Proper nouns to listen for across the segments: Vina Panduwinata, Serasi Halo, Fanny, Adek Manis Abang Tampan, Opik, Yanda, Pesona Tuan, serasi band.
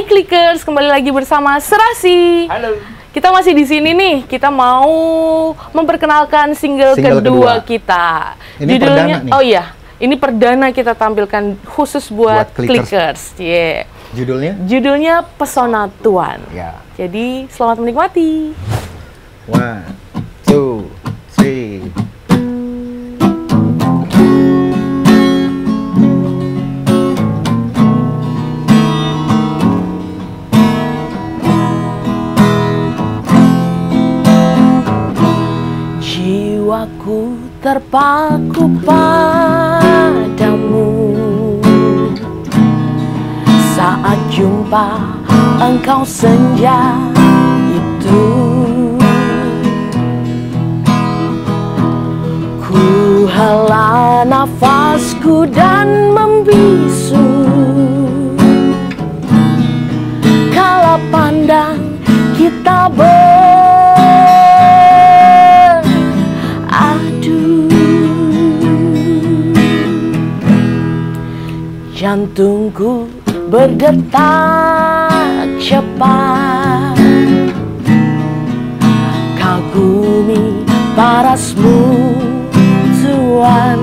Hai Clickers, kembali lagi bersama Serasi. Halo. Kita masih di sini nih. Kita mau memperkenalkan single kedua kita. Ini judulnya perdana nih. Oh iya, ini perdana kita tampilkan khusus buat Clickers. Yeah. Judulnya? Judulnya Pesona Tuan. Ya. Jadi selamat menikmati. 1, 2, 3. Aku terpaku padamu saat jumpa engkau senja itu. Ku hela nafasku dan membisu kala pandang kita jantungku berdetak cepat, kagumi parasmu Tuan.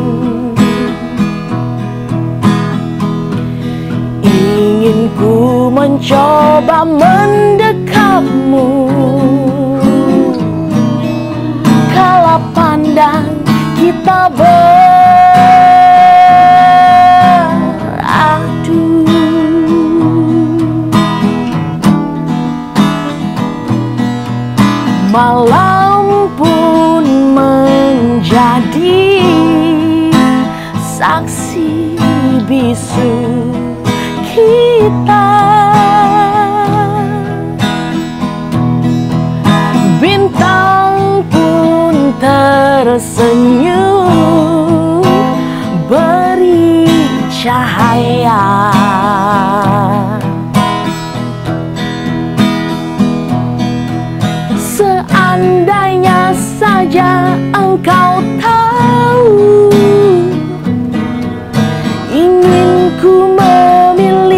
Ingin ku mencoba mendekapmu kala pandang kita malam pun menjadi saksi bisu kita. Bintang pun tersenyum beri cahaya. Seandainya saja engkau tahu, ingin ku memilikimu.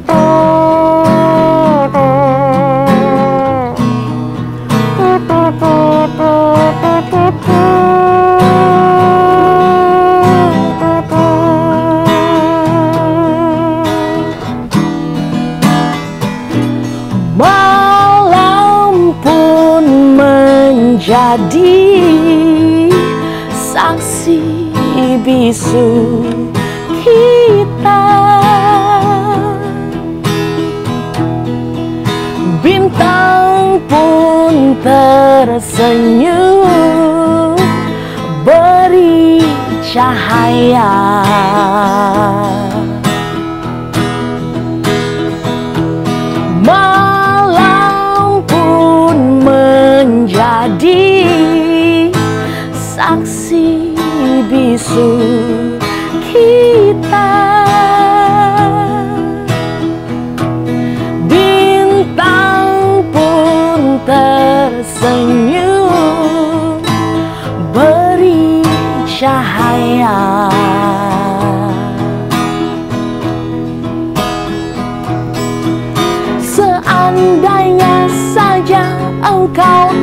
Jadi saksi bisu kita. Bintang pun tersenyum beri cahaya. Jadi saksi bisu kita. Bintang pun tersenyum beri cahaya. Seandainya saja engkau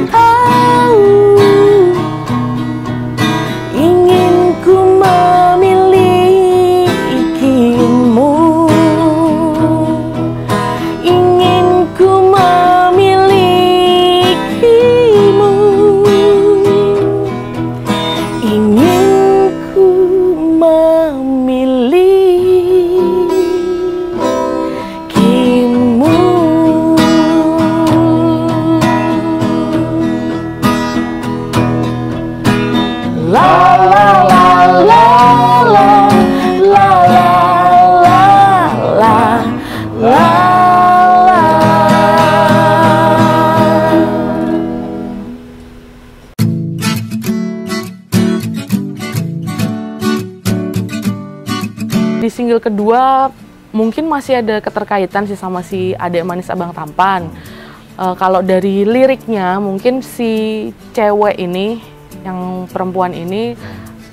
single kedua mungkin masih ada keterkaitan sih sama si Adek Manis Abang Tampan. Kalau dari liriknya mungkin si cewek ini, yang perempuan ini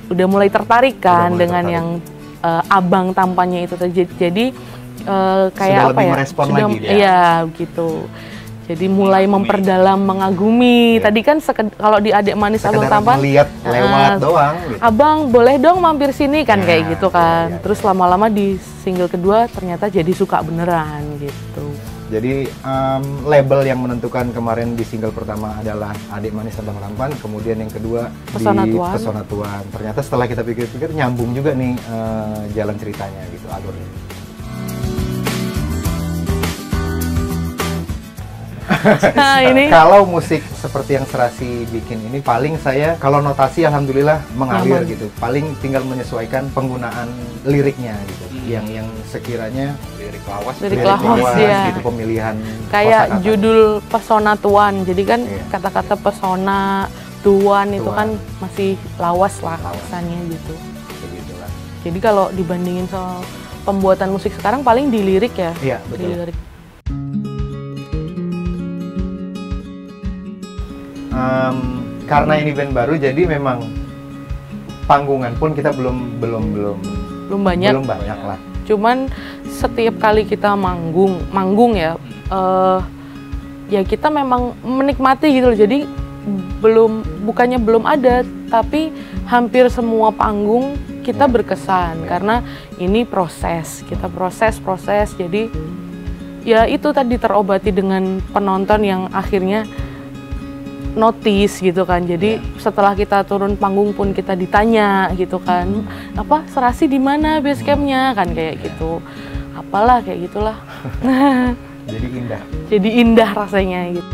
udah mulai tertarik kan dengan yang abang tampannya itu. Jadi kayak sudah apa ya? Merespon sudah, lagi dia. Iya, gitu. Jadi mulai memperdalam, mengagumi. Tadi kan kalau di Adek Manis Abang Tampan lihat lewat doang gitu. Abang boleh dong mampir sini kan, kayak gitu kan. Terus lama-lama di single kedua ternyata jadi suka beneran gitu. Jadi label yang menentukan kemarin di single pertama adalah Adek Manis Abang Tampan, kemudian yang kedua Pesona Tuan. Pesona Tuan. Ternyata setelah kita pikir-pikir nyambung juga nih jalan ceritanya gitu, alurnya. Ini kalau musik seperti yang Serasi bikin ini paling saya kalau notasi alhamdulillah mengalir gitu. Paling tinggal menyesuaikan penggunaan liriknya gitu. Yang sekiranya lirik lawas ya. Gitu, pemilihan kayak judul Pesona Tuan. Jadi kan kata-kata pesona tuan itu kan masih lawas lah kesannya gitu. Begitulah. Jadi kalau dibandingin soal pembuatan musik sekarang paling di lirik ya. Iya, betul. Di lirik. Karena ini band baru, jadi memang panggungan pun kita belum banyak lah. Cuman setiap kali kita manggung ya, ya kita memang menikmati gitu loh. Jadi bukannya belum ada, tapi hampir semua panggung kita berkesan karena ini proses. Jadi ya itu tadi terobati dengan penonton yang akhirnya notice gitu kan. Jadi setelah kita turun panggung pun kita ditanya gitu kan, apa Serasi di mana base campnya kan, kayak gitu, apalah kayak gitulah. jadi indah rasanya gitu.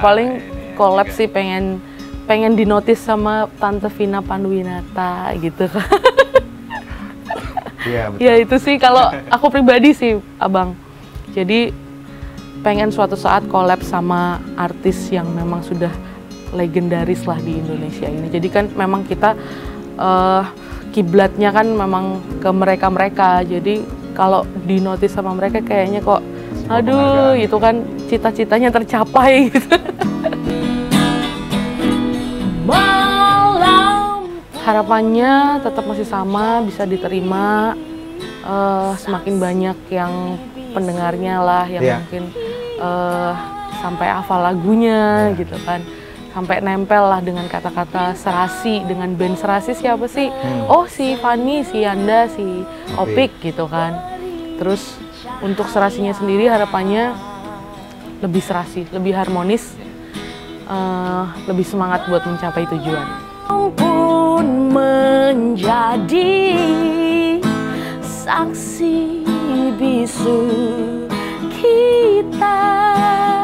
Paling collab sih, pengen dinotis sama Tante Vina Panduwinata gitu kan. Ya itu sih kalau aku pribadi sih abang, jadi pengen suatu saat collab sama artis yang memang sudah legendaris lah di Indonesia ini. Jadi kan memang kita kiblatnya kan memang ke mereka-mereka. Jadi kalau dinotis sama mereka kayaknya kok aduh itu kan cita-citanya tercapai gitu. Harapannya tetap masih sama, bisa diterima semakin banyak yang pendengarnya lah, yang mungkin sampai hafal lagunya gitu kan, sampai nempel lah dengan kata-kata Serasi, dengan band Serasi siapa sih? Oh si Fanny, si Yanda, si Opik gitu kan. Terus untuk Serasinya sendiri harapannya lebih Serasi, lebih harmonis, lebih semangat buat mencapai tujuan. Pun menjadi saksi bisu kita.